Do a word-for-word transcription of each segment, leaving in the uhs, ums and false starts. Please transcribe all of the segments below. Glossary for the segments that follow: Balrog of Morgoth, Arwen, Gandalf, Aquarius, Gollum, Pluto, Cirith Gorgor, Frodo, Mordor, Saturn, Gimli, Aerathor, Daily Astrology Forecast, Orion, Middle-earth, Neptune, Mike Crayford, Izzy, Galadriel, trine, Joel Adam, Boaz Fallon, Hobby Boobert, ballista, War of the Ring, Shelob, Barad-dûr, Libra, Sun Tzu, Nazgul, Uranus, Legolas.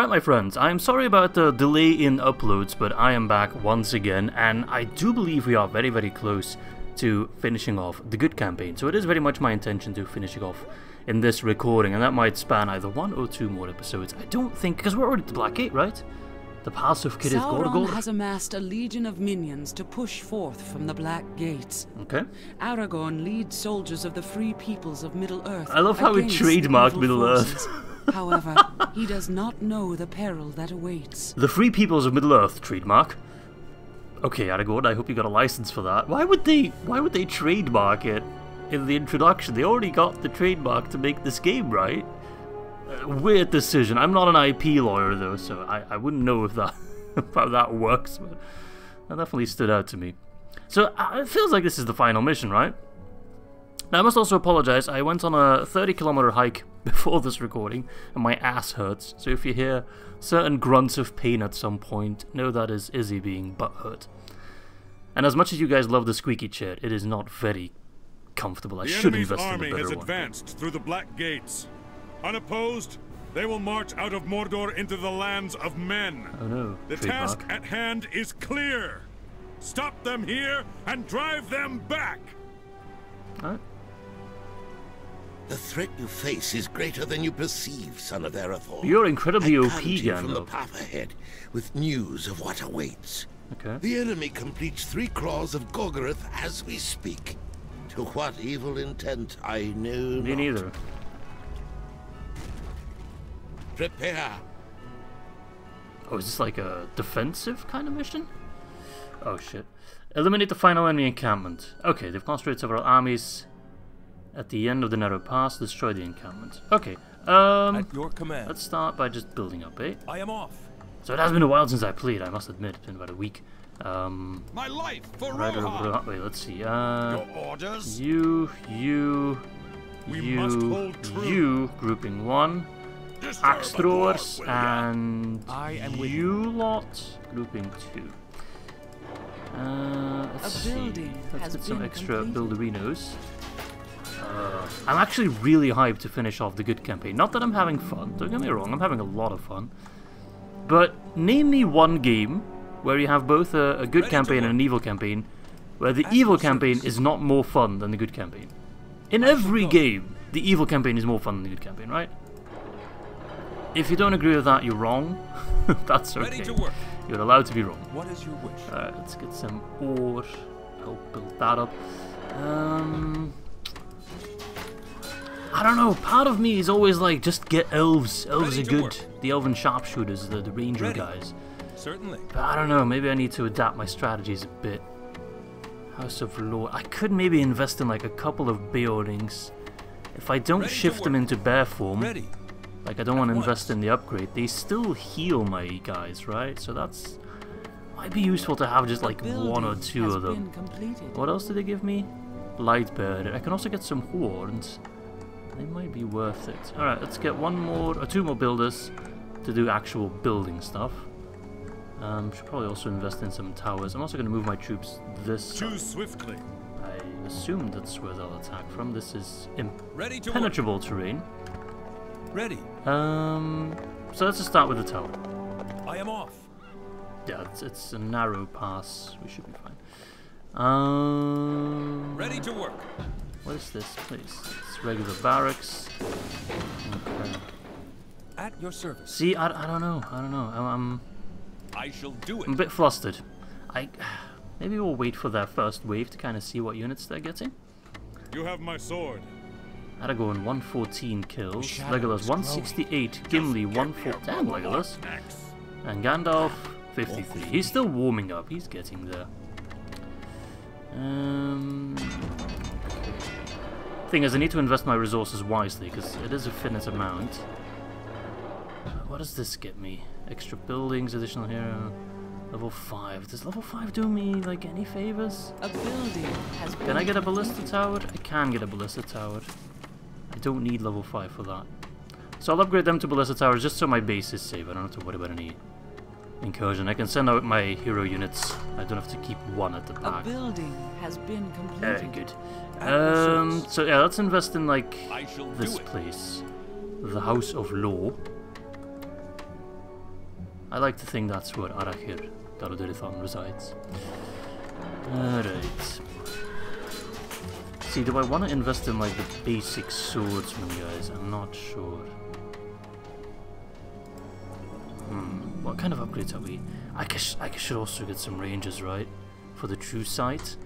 Alright my friends, I'm sorry about the delay in uploads, but I am back once again, and I do believe we are very very close to finishing off the good campaign. So it is very much my intention to finish it off in this recording, and that might span either one or two more episodes. I don't think, because we're already at the Black Gate, right? The pass of Cirith Gorgor has amassed a legion of minions to push forth from the Black Gates. Okay. Aragorn leads soldiers of the free peoples of Middle-earth. I love how we trademarked Middle-earth. However, he does not know the peril that awaits. The free peoples of Middle-earth trademark. Okay, Aragorn, I hope you got a license for that. Why would they? Why would they trademark it in the introduction? They already got the trademark to make this game, right? Weird decision. I'm not an I P lawyer though, so I, I wouldn't know if that how that works, but that definitely stood out to me. So uh, it feels like this is the final mission, right? Now I must also apologize, I went on a thirty kilometer hike before this recording and my ass hurts, so if you hear certain grunts of pain at some point, know that is Izzy being butt hurt. And as much as you guys love the squeaky chair, it is not very comfortable. I the should invest in a better one. The enemy's army has advanced through the Black Gates. Unopposed, they will march out of Mordor into the lands of men. Oh no. The task at hand is clear. Stop them here and drive them back. All right. The threat you face is greater than you perceive, son of Aerathor. You're incredibly O P, Gandalf. From the path ahead, with news of what awaits. Okay. The enemy completes three claws of Gorgoroth as we speak. To what evil intent, I know not. Me neither. Prepare. Oh, is this like a defensive kind of mission? Oh shit. Eliminate the final enemy encampment. Okay, they've concentrated several armies at the end of the narrow pass. Destroy the encampment. Okay, um, at your command. Let's start by just building up, eh? I am off. So it has been a while since I played, I must admit. It's been about a week. Um, My life for right over that way. Let's see. Uh, your orders. You, you, we you, must hold true. You, grouping one. Axe throwers and I am with you lot, grouping two. Uh, let's see. Let's get some extra builderinos. Uh, I'm actually really hyped to finish off the good campaign. Not that I'm having fun, don't get me wrong, I'm having a lot of fun. But name me one game where you have both a, a good campaign and an evil campaign, where the evil campaign is not more fun than the good campaign. In every game, the evil campaign is more fun than the good campaign, right? If you don't agree with that, you're wrong. That's okay. You're allowed to be wrong. What is your wish? Alright, let's get some ore. I'll build that up. Um, I don't know. Part of me is always like, just get elves. Elves Ready are good. Work. The elven sharpshooters, the, the ranger Ready. guys. Certainly. But I don't know. Maybe I need to adapt my strategies a bit. House of Lord. I could maybe invest in like a couple of buildings. If I don't Ready shift them into bear form. Ready. Like, I don't want to invest in the upgrade. They still heal my guys, right? So that's... Might be useful to have just, like, one or two of them. What else did they give me? Lightbearer. I can also get some horns. They might be worth it. Alright, let's get one more... or two more builders to do actual building stuff. Um, should probably also invest in some towers. I'm also going to move my troops this... Choose swiftly. I assume that's where they'll attack from. This is impenetrable terrain. Ready. Um. So let's just start with the tower. I am off. Yeah, it's, it's a narrow pass. We should be fine. Um. Ready to work. What is this place? It's regular barracks. Okay. At your service. See, I, I don't know. I don't know. I'm. I'm I shall do it. I'm a bit flustered. I. Maybe we'll wait for their first wave to kind of see what units they're getting. You have my sword. Aragorn one fourteen kills, Legolas one sixty-eight, Gimli one forty, damn Legolas, and Gandalf fifty-three. He's still warming up, he's getting there. Um, thing is, I need to invest my resources wisely, because it is a finite amount. What does this get me? Extra buildings, additional hero... Level five. Does level five do me like any favors? A building has Can I get a ballista tower? I can get a ballista tower. I don't need level five for that. So I'll upgrade them to Ballista Towers just so my base is safe. I don't have to worry about any incursion. I can send out my hero units. I don't have to keep one at the back. A building has been completed. Very good. Um, so yeah, let's invest in like this place. The House of Law. I like to think that's where Aragir Darodarithon resides. Alright. See, do I want to invest in, like, the basic swordsman guys? I'm not sure. Hmm, what kind of upgrades are we? I, I should also get some ranges, right? For the true sight?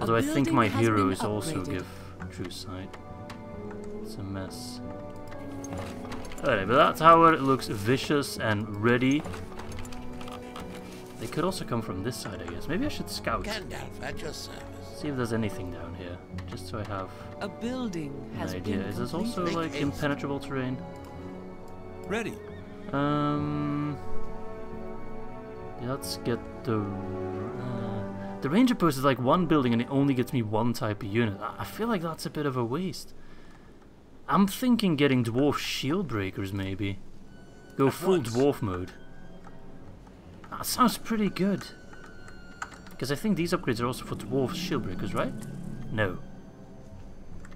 Although I think my heroes also give true sight. It's a mess. Alright, but that tower looks vicious and ready. They could also come from this side, I guess. Maybe I should scout. Gandalf, at your service. See if there's anything down here, just so I have a building an has idea. Been Is this also like haste. impenetrable terrain? Ready. Um. Let's get the. Uh, the ranger post is like one building, and it only gets me one type of unit. I feel like that's a bit of a waste. I'm thinking getting dwarf shield breakers, maybe. Go At full once. dwarf mode. That sounds pretty good. Because I think these upgrades are also for dwarf shield breakers, right? No.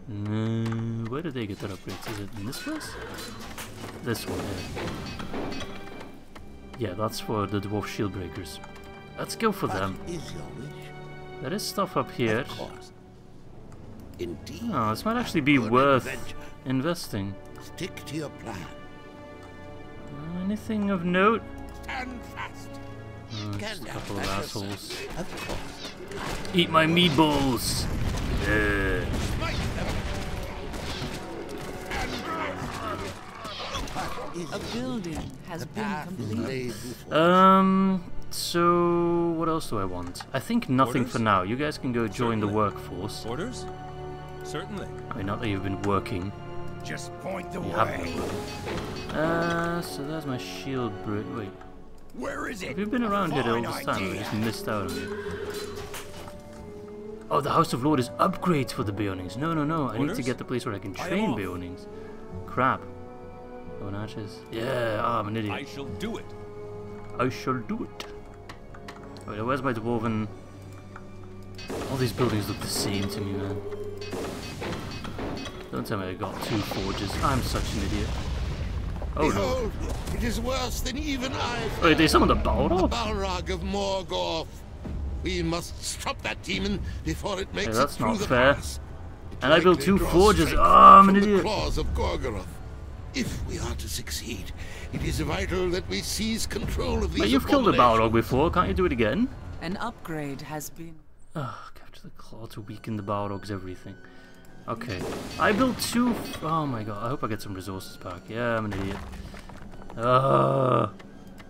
No. Where did they get their upgrades? Is it in this place? This one. Yeah, yeah, that's for the dwarf shield breakers. Let's go for what them. Is your wish? There is stuff up here. Of course. Indeed. Oh, this might actually be worth adventure. investing. Stick to your plan. Anything of note? Stand fast. Oh, just a couple of assholes. Of Eat my meatballs. Uh. A building has been completed. Um. So what else do I want? I think nothing Orders? for now. You guys can go join Certainly. the workforce. Orders? Certainly. I mean, not that you've been working. Just point the you way. Uh, so there's my shield bridge. Wait. Where is it? Have you been around here all this time? I just missed out on it. Oh, the House of Lord is upgrades for the Beornings. No, no, no. I Orders? need to get the place where I can train I Beornings. Crap. Oh, notches. Yeah, oh, I'm an idiot. I shall do it. I shall do it. Wait, where's my dwarven? All these buildings look the same to me, man. Don't tell me I got two forges. I'm such an idiot. Oh Behold, no. It is worse than even I. Wait, they summoned a Balrog? The Balrog of Morgoth. We must stop that demon before it makes hey, that's it through not the fair. Pass. And I built two forges. Oh, I'm an idiot. Claws of Gorgoroth. If we are to succeed, it is vital that we seize control of these. But you've killed a Balrog before. Can't you do it again? An upgrade has been. Oh, capture the claw to weaken the Balrog's everything. Okay, I built two. F oh my god! I hope I get some resources back. Yeah, I'm an idiot. Uh,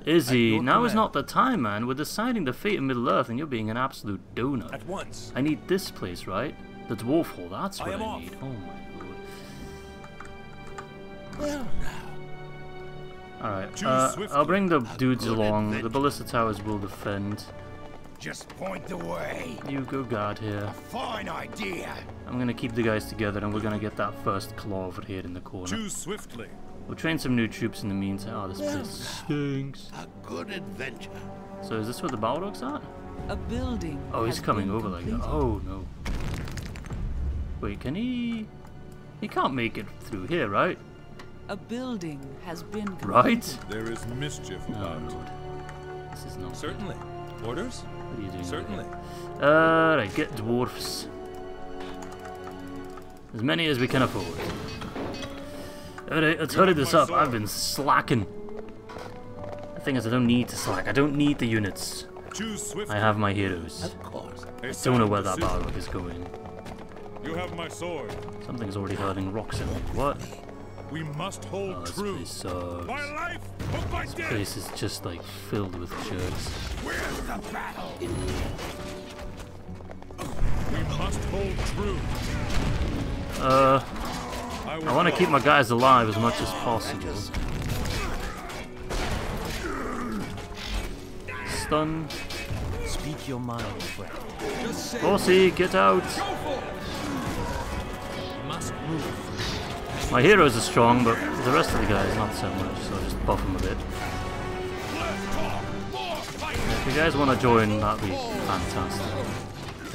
Izzy, now is not the time, man. We're deciding the fate of Middle-earth, and you're being an absolute donut. At once. I need this place, right? The dwarf hall. That's what I, I need. Off. Oh my lord. Well now. All right. Uh, I'll bring the dudes along. Adventure. The ballista towers will defend. Just point the way. You go guard here. A fine idea. I'm gonna keep the guys together, and we're gonna get that first claw over here in the corner. Too swiftly. We'll train some new troops in the meantime. Oh, this place stinks. A good adventure. So is this where the Balrogs are? A building. Oh, he's coming over completed. like that. Oh no. Wait, can he? He can't make it through here, right? A building has been. Completed. Right. There is mischief about. Oh, this is not. Certainly. Good. Orders. What are you doing? Certainly. Uh, right, get dwarfs. As many as we can afford. Alright, let's hurry this up. I've been slacking. The thing is, I don't need to slack. I don't need the units. I have my heroes. Of course. I don't know where that Balrog is going. You have my sword. Something's already hurling rocks at me. What? We must hold oh, this true. Place sucks. My life or my this death. place is just like filled with jerks. Where's the battle? We must hold true. Uh, I, I want to keep my guys alive as much as possible. Stun. Speak your mind, friend. Bossy, get out. Must move. My heroes are strong, but the rest of the guys not so much, so I'll just buff them a bit. If you guys want to join, that'd be fantastic.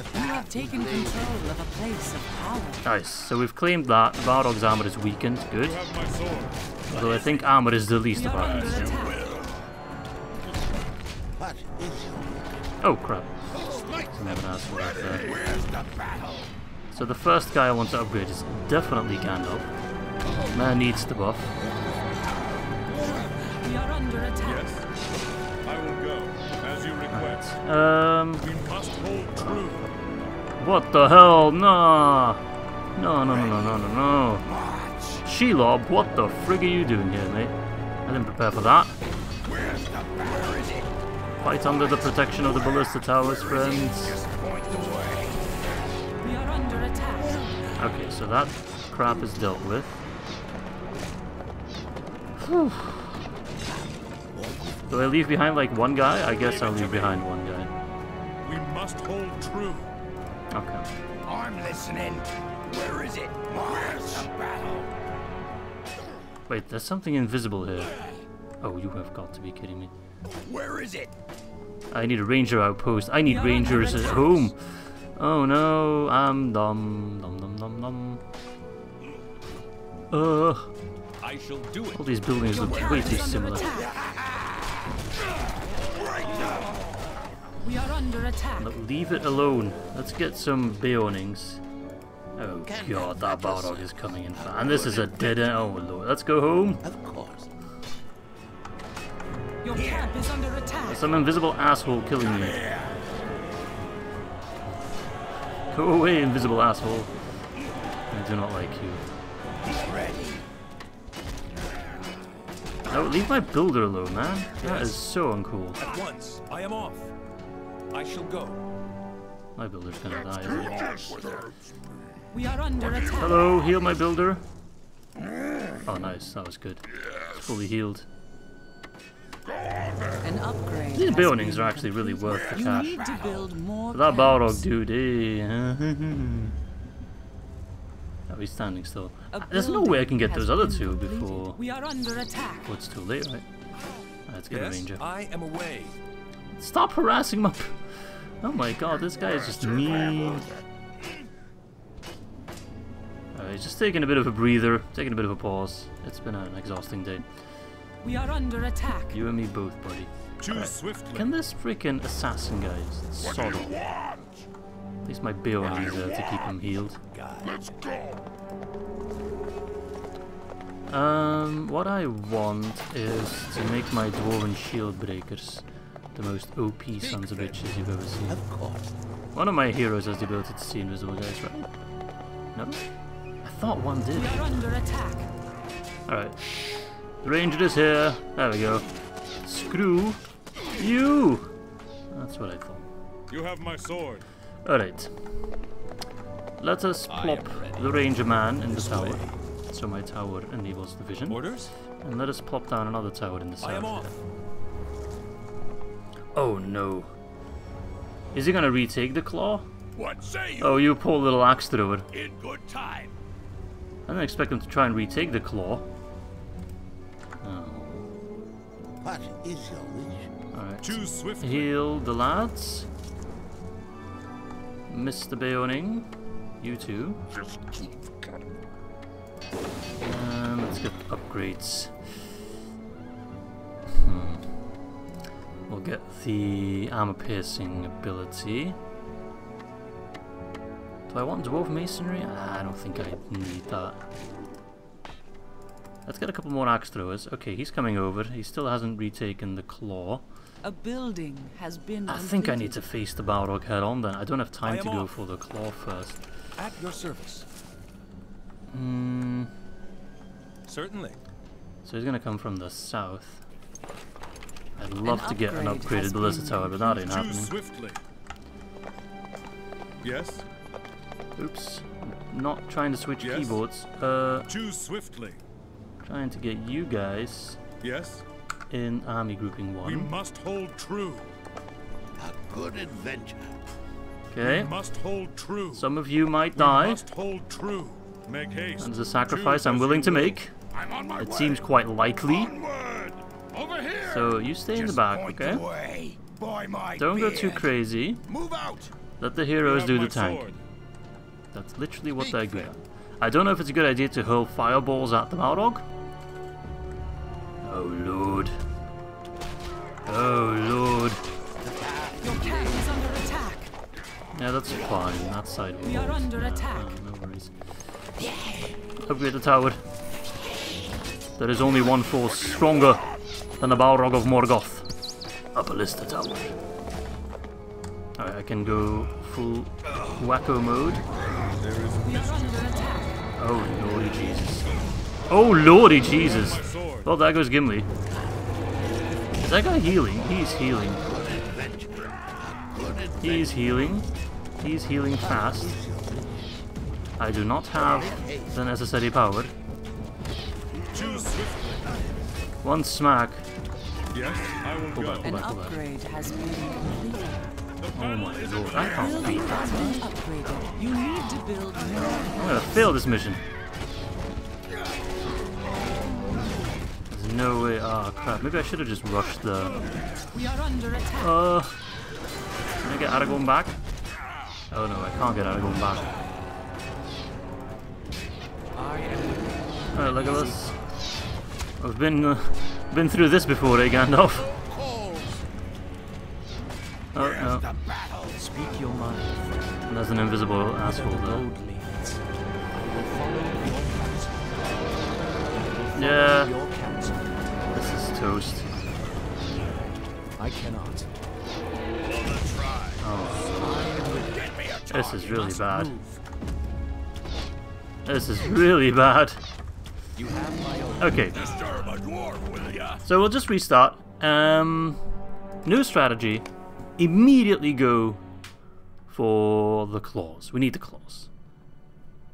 You have taken control of a place of power. Nice, so we've claimed that. Balrog's armor is weakened, good. Although I think armor is the least of our concern. What is it? Oh crap. I haven't asked for that. So the first guy I want to upgrade is definitely Gandalf. Man needs the buff. We are under attack. Yes. I will go as you request. Right. Um we must hold true. What the hell? No. No no no no no no no. Shelob, what the frig are you doing here, mate? I didn't prepare for that. Where's the battery? Fight under the protection of the ballista towers, friends. We are under attack. Okay, so that crap is dealt with. Whew. Do I leave behind like one guy? I guess I'll leave behind one guy. We must hold true. Okay. I'm listening. Where is it? Where's the battle? Wait, there's something invisible here. Oh, you have got to be kidding me. Where is it? I need a ranger outpost. I need rangers at home. Oh no, I'm dumb. Dum dum dum dum. Uh, I shall do it. All these buildings look way too similar. We are under attack. Look, leave it alone. Let's get some Beornings. Oh god, that Balrog is coming in fast. And this is a dead end. Oh lord, let's go home. Of course. Your camp is under attack. Some invisible asshole killing me. Go away, invisible asshole. I do not like you. No, leave my builder alone, man. That is so uncool. At once, I am off. I shall go. My builder's gonna die, isn't he? We are under attack. Hello, heal my builder. Oh, nice. That was good. Fully healed. An upgrade. These buildings are actually really worth the cash. Need to build more that Balrog dude, eh? He's standing still. There's no way I can get those other two before. We are under attack. Oh, it's too late, right? Let's get a ranger. I am away. Stop harassing my. Oh my god, this guy is just mean. Alright, just taking a bit of a breather, taking a bit of a pause. It's been an exhausting day. We are under attack. You and me both, buddy. Too swiftly. Can this freaking assassin guy sod off? At least my Beorn is there to keep him healed. Let's go. Um, what I want is to make my dwarven shield breakers the most O P sons of bitches you've ever seen. Of course. One of my heroes has the ability to see invisible guys, right? No? I thought one did. We are under attack. Alright. The ranger is here. There we go. Screw you! That's what I thought. You have my sword. Alright. Let us plop the ranger man in the tower. So my tower enables the vision. Orders? And let us plop down another tower in the side. Oh no. Is he gonna retake the claw? What say you? Oh, you poor little axe thrower. In good time. I didn't expect him to try and retake the claw. Oh. What is your wish? Alright. Too swiftly. Heal the lads. Mister Beoning. You too. Just keep coming. Um, let's get upgrades. Hmm. We'll get the armor-piercing ability. Do I want dwarf masonry? I don't think I need that. Let's get a couple more axe throwers. Okay, he's coming over. He still hasn't retaken the claw. A building has been. I think completed. I need to face the Balrog head-on then. I don't have time to off. go for the claw first. At your service. Hmm. Certainly. So he's going to come from the south. I'd love an to get an upgraded ballista tower, but that ain't happening. Swiftly. Yes. Oops. I'm not trying to switch yes. keyboards. Uh. Too swiftly. Trying to get you guys. Yes. In army grouping one. We must hold true. A good adventure. Okay. We must hold true. Some of you might die. We must hold true. Make haste. And it's a sacrifice I'm willing to make. I'm on my it way. Seems quite likely. Onward. Over here. So you stay Just in the back, okay? The Don't beard. go too crazy. Move out. Let the heroes do the tank. Sword. That's literally what they're good at. I don't know if it's a good idea to hurl fireballs at the Balrog. Oh lord. Oh lord. Yeah, that's fine. That's side. We are under no, attack. No, no worries. Upgrade the tower. There is only one force stronger than the Balrog of Morgoth. Upper list the tower. Alright, I can go full wacko mode. Oh lordy Jesus. Oh lordy Jesus! Well, there goes Gimli. Is that guy healing? He's healing. He's healing. He's healing fast. I do not have the necessary power. One smack. Pull back, pull back, pull back. Oh my lord, I can't beat that. I'm gonna fail this mission. There's no way. Ah, oh, crap. Maybe I should have just rushed the. Uh. Can I get Aragorn back? Oh no, I can't get Aragorn back. Alright, look at this. I've been, uh, been through this before, eh, Gandalf? Oh, no. Speak your mind. And there's an invisible asshole there. Yeah. This is toast. I cannot. Oh. This is really bad. This is really bad. Okay. So we'll just restart. Um, new strategy. Immediately go for the claws. We need the claws.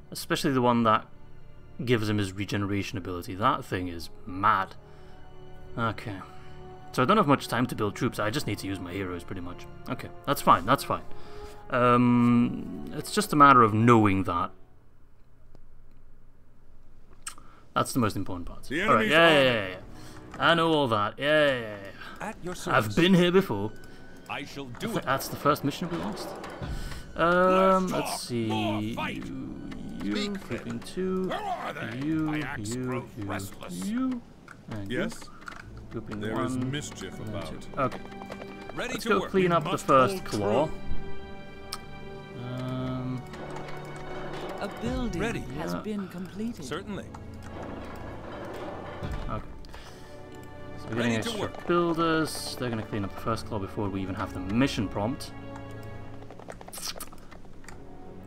Especially the one that gives him his regeneration ability. That thing is mad. Okay. So I don't have much time to build troops. I just need to use my heroes pretty much. Okay, that's fine, that's fine. Um, it's just a matter of knowing that. That's the most important part. Alright, yeah, yeah, yeah, yeah. I know all that. Yeah, yeah, yeah. At your service. I've been here before. I shall do I think it. That's the first mission we lost. Um, let's, let's see. You, you, flipping two. You, you, you, you, and yes. You. There one, is mischief about. Two. Okay. Ready let's to go work. Clean up the first claw. Um. A building ready. Has yeah. been completed. Certainly. Okay. So we're getting extra builders, they're going to clean up the first claw before we even have the mission prompt.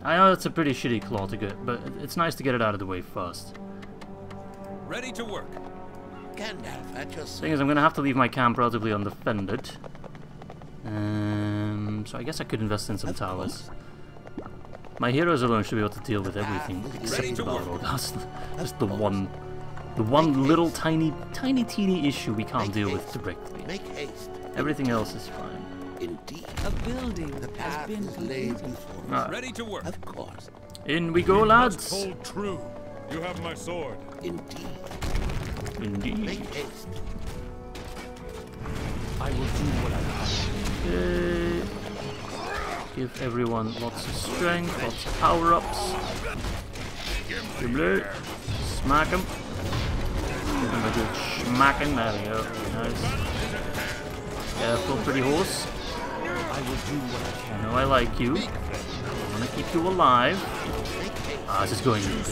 I know it's a pretty shitty claw to get, but it's nice to get it out of the way first. Ready to work. Gandalf, at your service. Thing is, I'm going to have to leave my camp relatively undefended. Um, so I guess I could invest in some towers. My heroes alone should be able to deal with everything, uh, except the Balrog. That's just the one... The one little tiny, tiny, teeny issue we can't deal with directly. Make haste. Everything else is fine. Indeed, a building the path has been laid before us. Ready to work. Of course. In we go, lads. Hold true. You have my sword. Indeed. Indeed. Make haste. I will do what I have. Uh, give everyone lots of strength, lots of power-ups. Gimli, smack him. Give him a good smacking. There we go. Nice. Careful, pretty horse. I will do what I can. I know I like you. I want to keep you alive. Ah, this is going to this.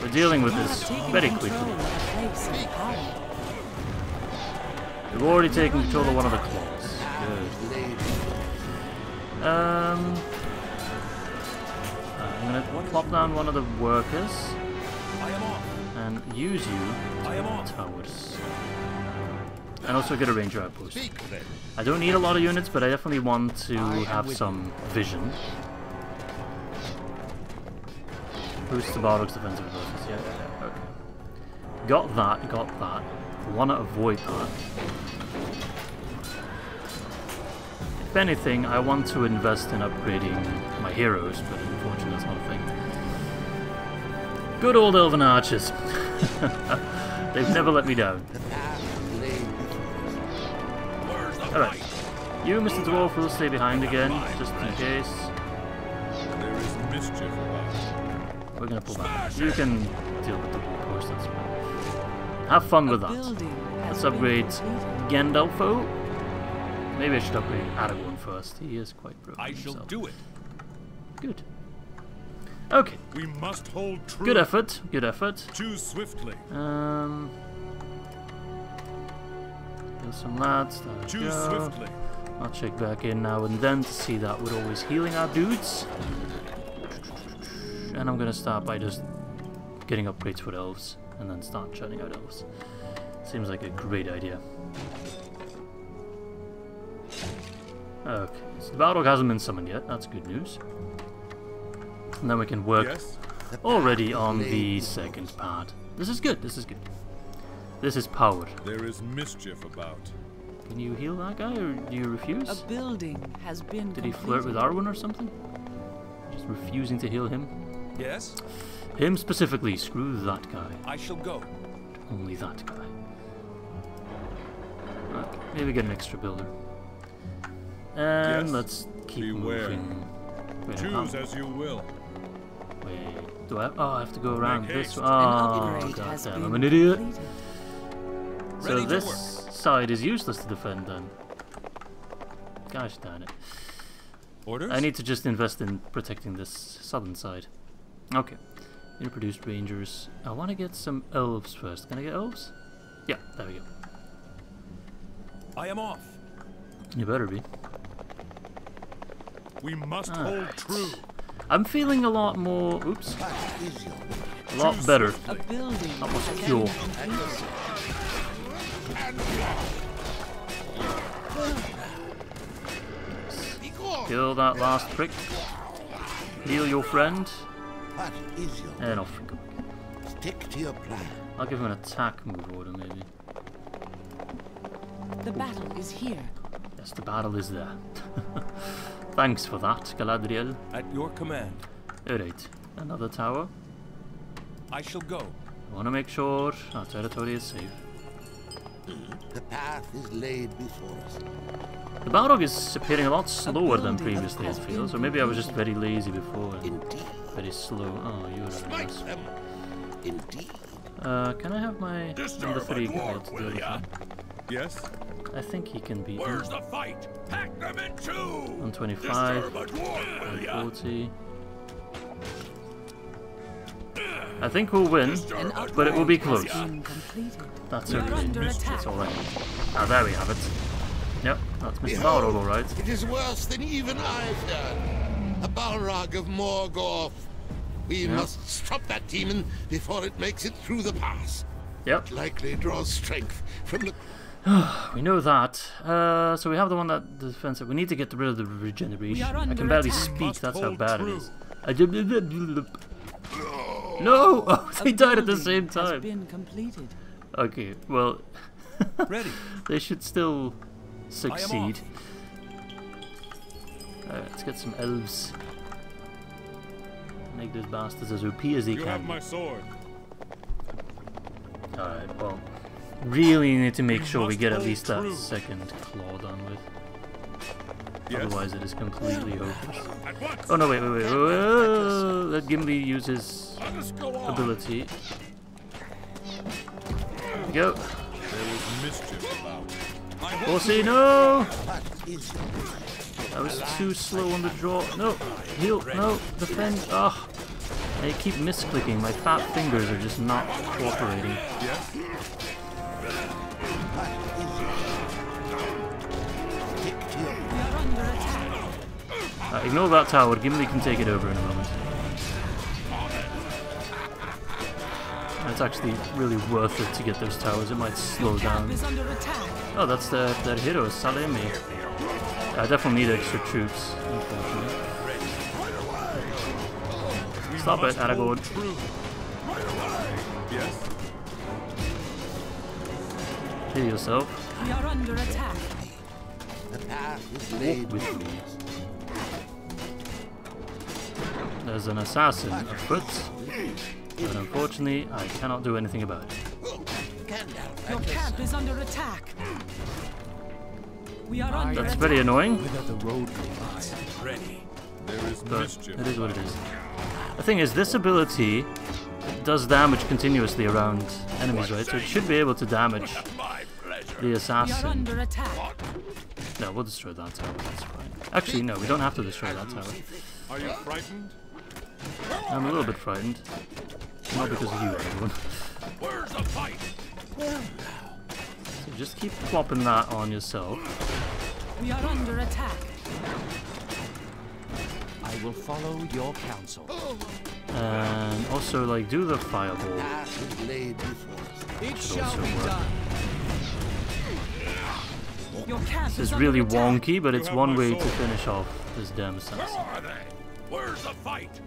We're dealing with this very quickly. We've already taken control of one of the claws. Good. Um, I'm going to plop down one of the workers. And use you to towers. And also get a ranger outpost. I don't need a lot of units, but I definitely want to have some vision. Boost the Balrog's defensive abilities. Yeah, yeah, okay. Got that, got that. Wanna avoid that. If anything, I want to invest in upgrading my heroes, but unfortunately that's not a thing. Good old elven archers. They've never let me down. Alright. You, Mister Dwarf, will stay behind again, just in case. We're gonna pull back. You can deal with the horse, that's fine. Have fun with that. Let's upgrade Gandalfo. Maybe I should upgrade Aragorn first. He is quite broken himself. I shall do it. Good. Okay. We must hold true. Good effort. Good effort. Choose swiftly. Um. Kill some lads. There we Choose go. swiftly. I'll check back in now and then to see that we're always healing our dudes. And I'm gonna start by just getting upgrades for elves and then start churning out elves. Seems like a great idea. Okay, so the Balrog hasn't been summoned yet. That's good news. And then we can work yes. already on the second part. This is good. This is good. This is power. There is mischief about. Can you heal that guy, or do you refuse? A building has been. Did he flirt completed. with Arwen or something? Just refusing to heal him. Yes. Him specifically. Screw that guy. I shall go. Only that guy. Okay, maybe get an extra builder. And yes. let's keep Beware. moving. Wait, Choose as you will. Wait, do I? Have, oh, I have to go around Make this. Haste. Oh, God damn, I'm an idiot. Completed. So Ready this side is useless to defend then. Gosh darn it. Orders? I need to just invest in protecting this southern side. Okay. Introduced rangers. I want to get some elves first. Can I get elves? Yeah, there we go. I am off. You better be. We must All hold right. true. I'm feeling a lot more. Oops. A lot better. A lot more secure. Kill that last prick. Heal your friend. And off we go. Stick to your plan. I'll give him an attack move order, maybe. The battle is here. Yes, the battle is there. Thanks for that, Galadriel. At your command. Alright, another tower. I shall go. I want to make sure our territory is safe. The path is laid before us. The Balrog is appearing a lot slower than previously, I feel, so maybe I was just very lazy before. And very slow. Oh, you're right. Indeed. Uh, can I have my number three guard to do that? Yes. I think he can be. Where's the fight? Pack them in two. one twenty-five. one forty. I think we'll win, but it will be close. That's okay. That's alright. Ah, there we have it. Yep, that's Mister Balrog, alright. It is worse than even I've done. A Balrog of Morgoth. We yep. must stop that demon before it makes it through the pass. Yep. It likely draws strength from the. We know that. Uh, so we have the one that defensive. We need to get rid of the regeneration. I can barely attack. speak. That's how bad true. it is. I did. No! Oh, they died at the same time. Been completed. Okay. Well, ready. They should still succeed. Alright, let's get some elves. Make those bastards as O P as they you can. Alright. Well. Really need to make sure we get at least that second claw done with. Yes. Otherwise it is completely hopeless. Oh no, wait, wait, wait. Whoa. Let Gimli use his ability. There we go. Horsey, no! I was too slow on the draw. No! Heal, no! Defend! Ah! Oh. I keep misclicking. My fat fingers are just not cooperating. Uh, ignore that tower. Gimli can take it over in a moment. It's actually really worth it to get those towers. It might slow down. Oh, that's their, their hero, Salemi. I definitely need extra troops, unfortunately. Stop it, Aragorn. Kill yourself. We are under attack. Walk with me. There's an assassin afoot, but unfortunately I cannot do anything about it. Your camp is under attack. We are under That's attack. very annoying. But it is what it is. The thing is, this ability does damage continuously around enemies, right? So it should be able to damage the assassin. No, we'll destroy that tower, that's fine. Actually, no, we don't have to destroy that tower. Are you frightened? I'm a little bit frightened. Not because of you, everyone. Where's the fight? So just keep plopping that on yourself. We are under attack. I will follow your counsel. And also, like, do the fireball. It shall be done. This is really wonky, but it's one way to finish off this damn assassin. Where's the fight?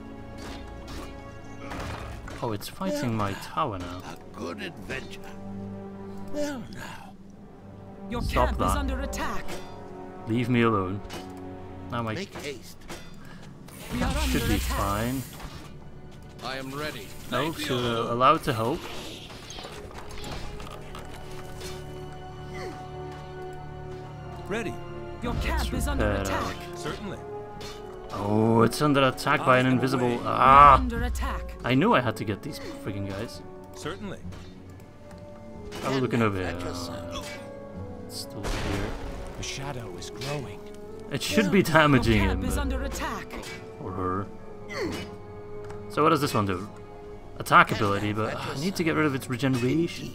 Oh, it's fighting my tower now. A good adventure. Well now. Your camp is under attack. Leave me alone. Now my haste. That should be fine. I am ready. Oh, so allowed to help. Ready. Your camp is under attack. Certainly. Oh, it's under attack by an invisible. Ah! Under attack. I knew I had to get these freaking guys. Certainly. I was looking over here. Uh, it's still here. The shadow is growing. It should be damaging him. Your camp is under attack. Or her. So what does this one do? Attack ability, but uh, I need to get rid of its regeneration.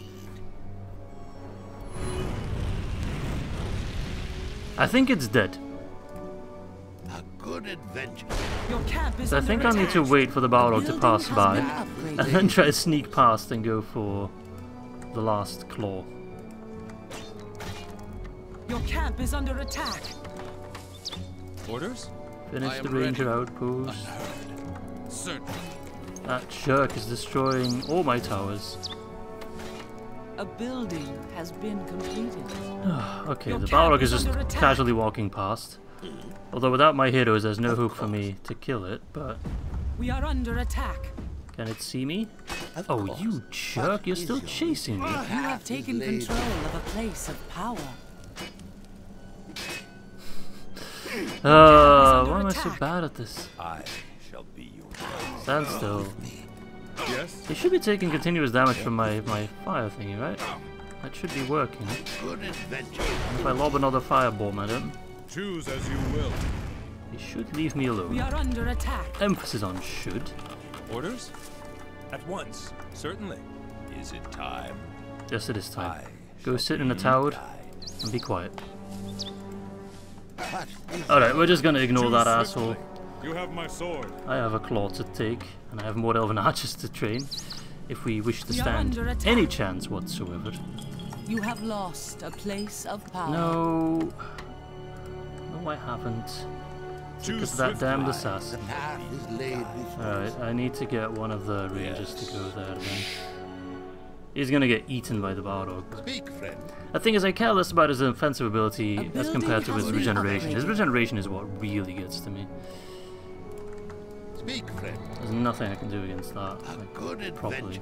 I think it's dead. A good adventure. Your camp is so I think I'll need to wait for the Balrog to pass by, and then try to sneak past and go for the last claw. Your camp is under attack. Orders? Finish the ranger outpost. That jerk is destroying all my towers. A building has been completed. Okay, the Balrog is just casually walking past. Although without my heroes, there's no hope for me to kill it, but... We are under attack. Can it see me? Oh, you jerk, you're still chasing me. You have taken control of a place of power. Uh, why am I so bad at this? I shall be your friend. Stand still. Yes. They should be taking continuous damage from my, my fire thingy, right? That should be working. Good adventure. If I lob another firebomb at him, choose as you will. He should leave me alone. We are under attack. Emphasis on should. Orders? At once, certainly. Is it time? Yes, it is time. I Go sit in a tower and be quiet. Alright, we're just gonna ignore that asshole. You have my sword. I have a claw to take, and I have more elven archers to train, if we wish to stand any chance whatsoever. You have lost a place of power. No, no, I haven't. Because that damned assassin. Alright, I need to get one of the rangers yes. to go there. Then he's gonna get eaten by the Balrog. The thing is, I care less about his offensive ability as compared to his regeneration. His regeneration is what really gets to me. Speak, friend. There's nothing I can do against that. A like, good properly.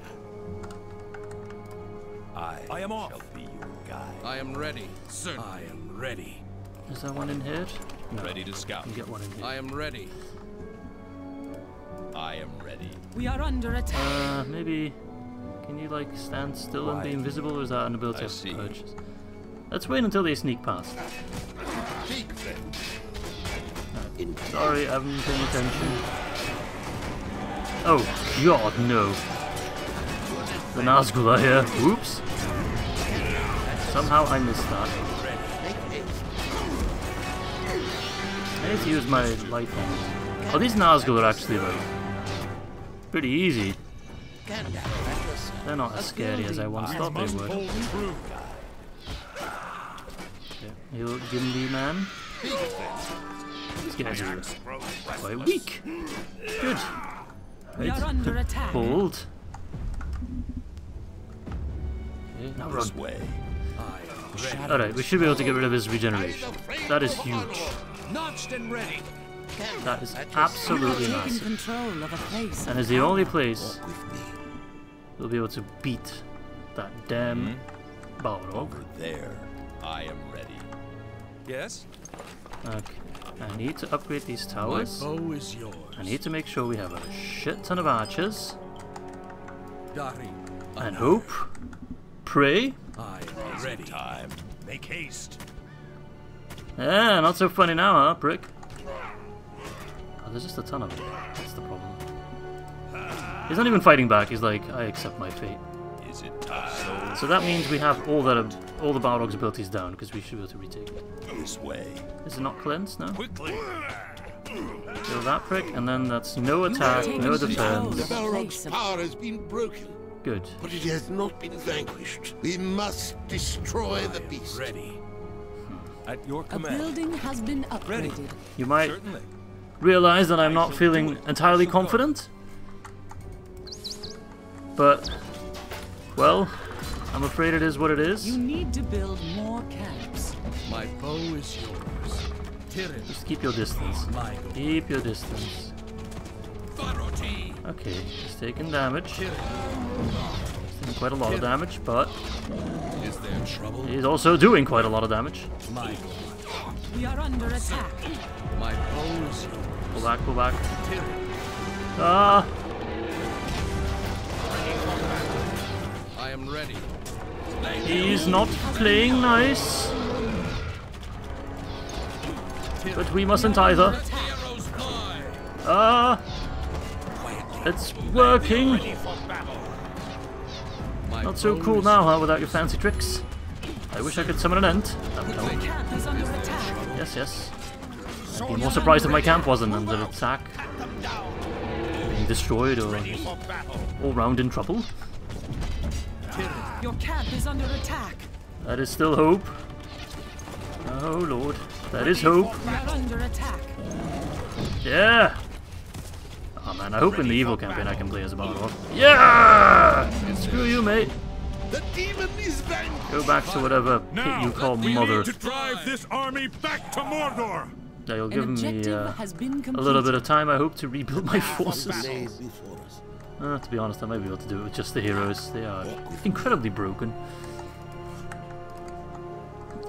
I, I am off. Shall be your guide. I am ready. Certainly. I am ready. Is there one in here? No. Ready to scout. You get one in here. I am ready. I am ready. We are under attack. Uh, maybe. Can you like stand still and be invisible, or is that an ability I have to purchase? Let's wait until they sneak past. Speak, friend. Right. Sorry, I haven't been paying attention. Oh god, no. The Nazgul are here. Oops. Somehow I missed that. I need to use my light bombs. Oh, these Nazgul are actually like pretty easy. They're not as scary as I once thought they would. Okay, you Gimli man. These guys are quite weak. Good. We are under attack. Bold. Okay, now run. Alright, we should be able to get rid of his regeneration. That is huge. That is absolutely massive. And is the only place we'll be able to beat that damn Balrog. Over there. I am ready. Yes? Okay. I need to upgrade these towers. My bow is yours. I need to make sure we have a shit ton of archers. And hope. Pray. I am ready. Time. Make haste. Yeah, not so funny now, huh, prick? Oh, there's just a ton of them. That's the problem. He's not even fighting back. He's like, I accept my fate. Is it time? So that means we have all that, all the Balrog's abilities down, because we should be able to retake it. This way. Is it not cleansed? No. Quickly. Kill that prick, and then that's no attack, no defense. The Balrog's power has been broken. Good. But it has not been vanquished. We must destroy the beast. Ready. Hmm. At your command. A building has been upgraded. Ready. You might Certainly. realize that I'm not feeling entirely confident. But, well, I'm afraid it is what it is. You need to build more camps. My bow is yours. Just keep your distance. Keep your distance. Okay, he's taking damage. He's taking quite a lot of damage, but he's also doing quite a lot of damage. We are under attack. Go back, go back. Ah! I am ready. He's not playing nice. But we mustn't either. Ah! It's working! Not so cool now, huh, without your fancy tricks. I wish I could summon an ant. That would help. Yes, yes. I'd be more surprised if my camp wasn't under attack. Being destroyed or all round in trouble. Your camp is under attack. That is still hope. Oh lord, that is hope. Yeah! Oh man, I hope in the evil campaign I can play as a Balrog. Yeah! Screw you, mate. Go back to whatever pit you call mother. Yeah, you'll give me uh, a little bit of time, I hope, to rebuild my forces. Uh, to be honest, I might be able to do it with just the heroes. They are incredibly broken.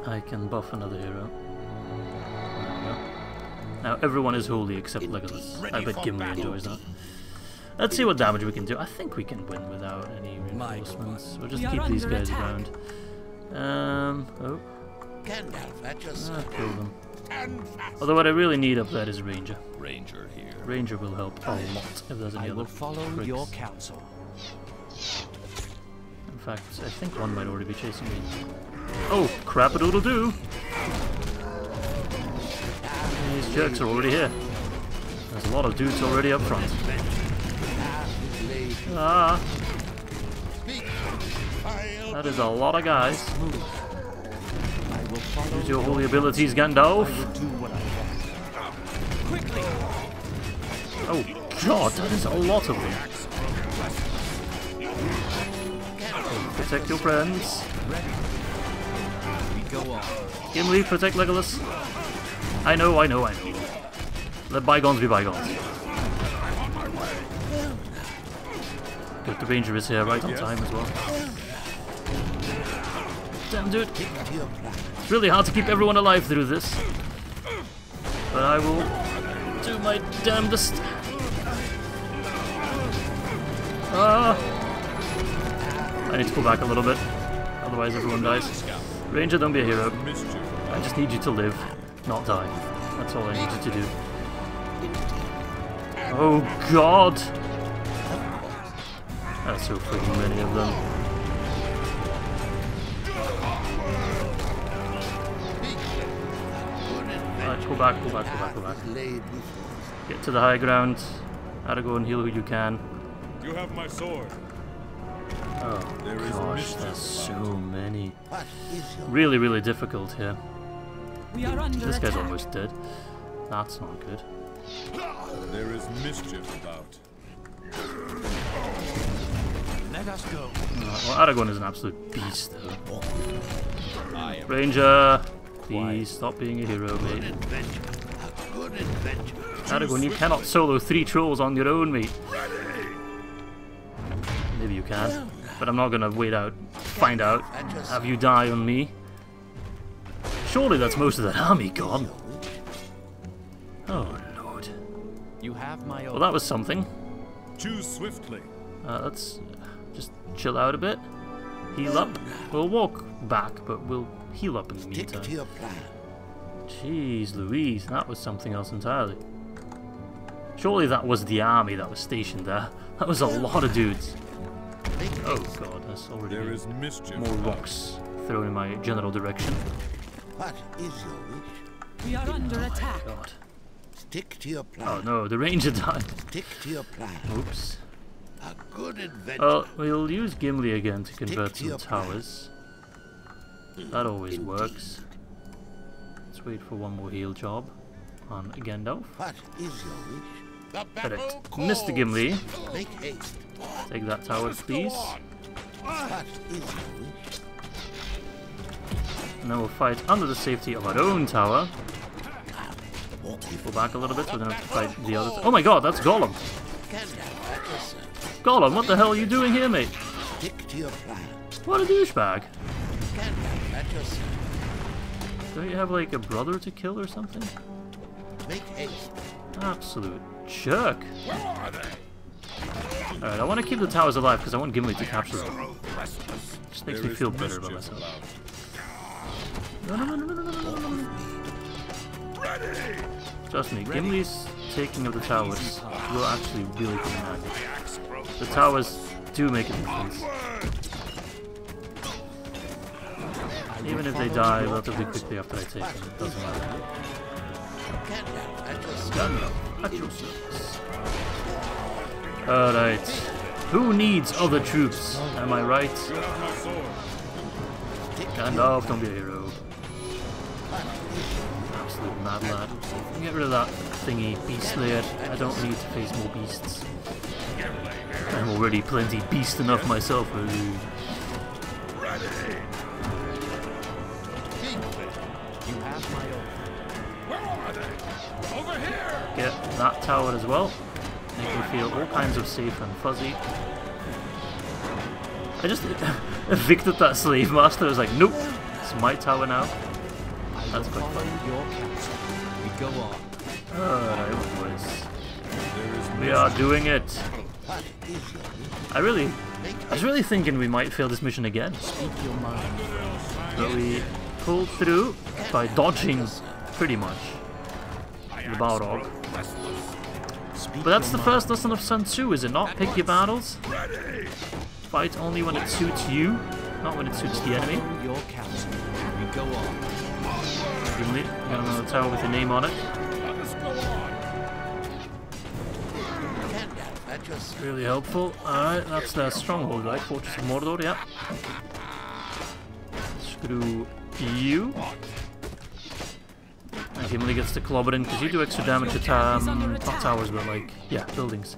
I can buff another hero. Now everyone is holy except Legolas. I bet Gimli enjoys that. Let's see what damage we can do. I think we can win without any reinforcements. We'll just keep these guys around. Um, oh. Ah, kill them. Although what I really need up there is Ranger. Ranger here. Ranger will help a lot if there's any other tricks. In fact, I think one might already be chasing me. Oh, crap a doodle do! These jerks are already here. There's a lot of dudes already up front. Ah! That is a lot of guys. Use your holy abilities, Gandalf! Oh god, that is a lot of them! Protect your friends. Gimli, protect Legolas. I know, I know, I know. Let bygones be bygones. Good, the Ranger is here right on time as well. Damn, dude. It's really hard to keep everyone alive through this. But I will do my damnedest. Ah! I need to pull back a little bit. Otherwise everyone dies. Ranger, don't be a hero. I just need you to live, not die. That's all I need you to do. Oh god! That's so freaking many of them. Alright, go back, go back, go back, go back. Get to the high ground. Aragorn, heal who you can. You have my sword. Oh gosh, there's so many. Really, really difficult here. This guy's almost dead. That's not good. There is mischief about. Let us go. Well, Aragorn is an absolute beast, though. Ranger, please stop being a hero, mate. Aragorn, you cannot solo three trolls on your own, mate. Maybe you can. But I'm not gonna wait out, find out, have you die on me. Surely that's most of that army gone. Oh lord. You have my own. Well, that was something. Choose swiftly. Uh, let's just chill out a bit. Heal up. We'll walk back, but we'll heal up in the meantime. Jeez Louise, that was something else entirely. Surely that was the army that was stationed there. That was a lot of dudes. Oh god, that's already there is mischief. More rocks thrown in my general direction. What is your wish? We are under attack. Oh, god. Stick to your plan. Oh no, the ranger died. Stick to your plan. Oops. A good adventure. Well, we'll use Gimli again to convert Stick some to towers. Plan. That always Indeed. works. Let's wait for one more heal job on Gandalf. What is your wish? The battle calls. Mister Gimli. Make haste. Take that tower, please. What is your wish? And then we'll fight under the safety of our own tower. People back a little bit so we don't have to fight the other. Oh my god, that's Gollum! Gollum, what the hell are you doing here, mate? What a douchebag! Don't you have like a brother to kill or something? Absolute jerk! Alright, I want to keep the towers alive because I want Gimli to capture them. Just makes me feel better about myself. No, no, no, no, no, no, no, no. Trust me, Gimli's taking of the towers will actually really come out. The towers do make a difference. Even if they die relatively quickly after I take them, it doesn't matter. Gandalf, at your service. Alright. Who needs other troops? Am I right? Gandalf, don't be a hero. Absolute mad lad. Get rid of that thingy, beast lair. I don't need to face more beasts. I'm already plenty beast enough myself. Get that tower as well. Make me feel all kinds of safe and fuzzy. I just evicted that slave master. I was like, nope, it's my tower now. That's quite funny. We go on. Alright, boys. We are doing it. I really, I was really thinking we might fail this mission again. But we pulled through by dodging, pretty much, the Balrog. But that's the first lesson of Sun Tzu, is it not? Pick your battles. Fight only when it suits you, not when it suits the enemy. We go on. Gimli, got another tower with your name on it. Really helpful. Alright, that's their stronghold, right? Fortress of Mordor, yeah. Screw you. And Gimli gets to clobber in because you do extra damage at um, not towers, but like, yeah, buildings.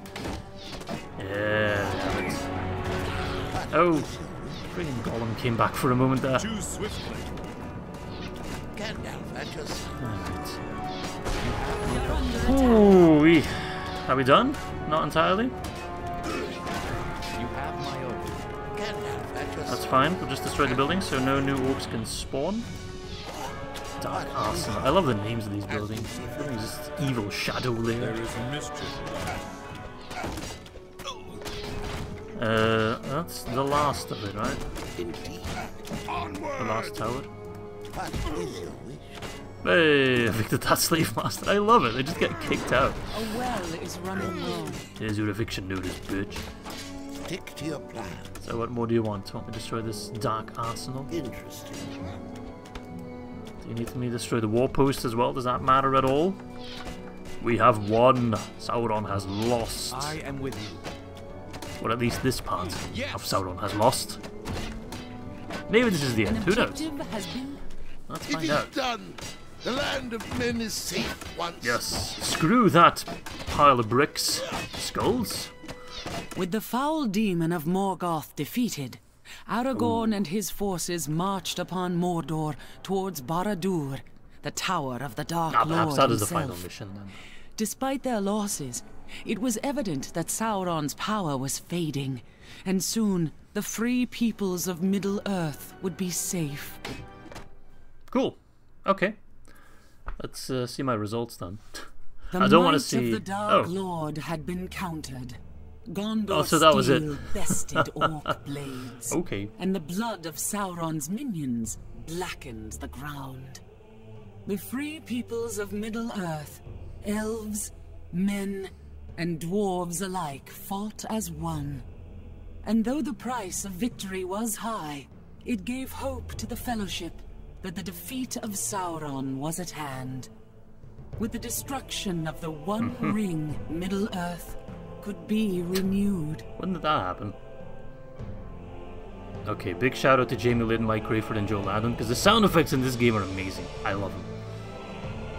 Yeah, damn it. Oh, freaking Gollum came back for a moment there. Too swiftly. Right. Ooh, are we done? Not entirely. That's fine. We'll just destroy the building so no new orcs can spawn. Dark Arsenal. I love the names of these buildings. Buildings just evil shadow lair. Uh, that's the last of it, right? The last tower. Hey, evicted that slave master. I love it. They just get kicked out. A well is running low. Here's your eviction notice, bitch. Stick to your plan. So what more do you want? Want me to destroy this dark arsenal? Interesting. Do you need me to destroy the war post as well? Does that matter at all? We have won. Sauron has lost. I am with you. Well, at least this part yes. of Sauron has lost. Maybe this is the end. Who knows? Let's find it out. Is done. The land of men is safe once. Yes. Screw that pile of bricks. Skulls. With the foul demon of Morgoth defeated, Aragorn Ooh. and his forces marched upon Mordor towards Barad-dûr, the Tower of the Dark ah, Lord perhaps that is the final mission, then. Despite their losses, it was evident that Sauron's power was fading, and soon the free peoples of Middle-earth would be safe. Cool. Okay. Let's uh, see my results then. The I don't want to see. The Dark oh. Lord had been countered. Gondor oh, so that was it. bested orc blades. Okay. And the blood of Sauron's minions blackened the ground. the free peoples of Middle-earth, elves, men, and dwarves alike fought as one. And though the price of victory was high, it gave hope to the Fellowship that the defeat of Sauron was at hand. With the destruction of the One Ring, Middle-earth could be renewed. When did that happen? Okay, big shout out to Jamie Lydon, Mike Crayford, and Joel Adam, because the sound effects in this game are amazing. I love them.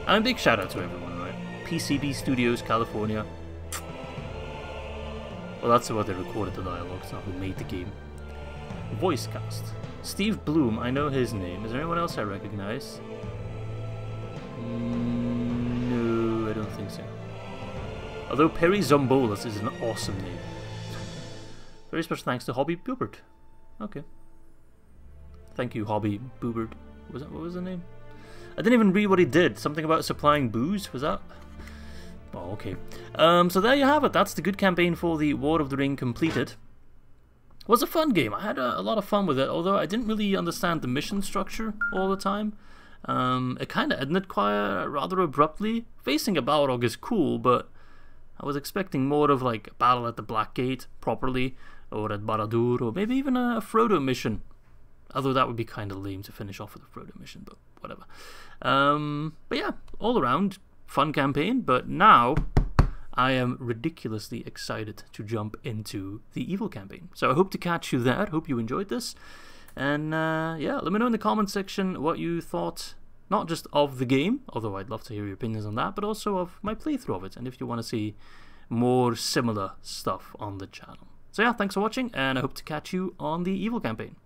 And big shout out to everyone, right? P C B Studios, California. Well, that's where they recorded the dialogue, it's not who made the game. Voice cast. Steve Bloom, I know his name. Is there anyone else I recognize? No, I don't think so. Although Perry Zombolas is an awesome name. Very special thanks to Hobby Boobert. Okay. Thank you, Hobby Boobert. Was that, what was the name? I didn't even read what he did. Something about supplying booze, was that? Oh, okay. Um, so there you have it. That's the good campaign for the War of the Ring completed. It was a fun game. I had a, a lot of fun with it, although I didn't really understand the mission structure all the time. Um, it kind of ended quite rather abruptly. Facing a Balrog is cool, but I was expecting more of like a battle at the Black Gate properly, or at Barad-dûr, or maybe even a Frodo mission. Although that would be kind of lame to finish off with a Frodo mission, but whatever. Um, but yeah, all around, fun campaign, but now I am ridiculously excited to jump into the evil campaign. So I hope to catch you there. Hope you enjoyed this. And uh, yeah, let me know in the comment section what you thought, not just of the game, although I'd love to hear your opinions on that, but also of my playthrough of it, and if you want to see more similar stuff on the channel. So yeah, thanks for watching, and I hope to catch you on the evil campaign.